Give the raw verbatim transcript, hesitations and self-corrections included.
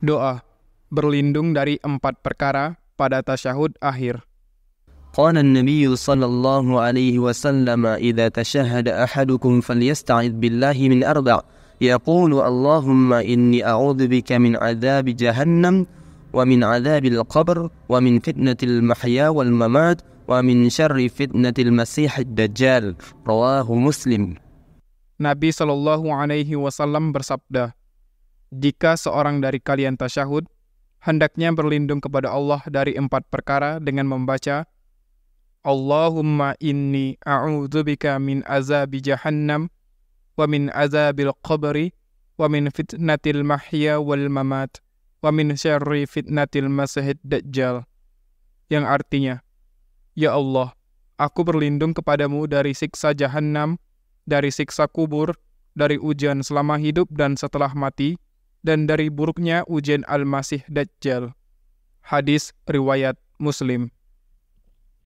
Doa berlindung dari empat perkara pada tasyahud akhir. Qala an-nabiy sallallahu alaihi wasallam, "Idza tashahhada ahadukum falyasta'id billahi min arba', yaqulu Allahumma inni a'udzu bika min 'adzabi jahannam wa min 'adzabil qabr wa min fitnatil mahya wal mamat wa min syarri fitnatil masihid dajjal." Rawahu Muslim. Nabi sallallahu alaihi wasallam bersabda, "Jika seorang dari kalian tasyahud, hendaknya berlindung kepada Allah dari empat perkara dengan membaca Allahumma inni a'udzubika min azabi jahannam wa min azabil qabri wa min fitnatil mahya wal mamat wa min syarri fitnatil masihid dajjal." Yang artinya, "Ya Allah, aku berlindung kepadamu dari siksa jahannam, dari siksa kubur, dari ujian selama hidup dan setelah mati, dan dari buruknya ujian al-masih dajjal." Hadis riwayat Muslim.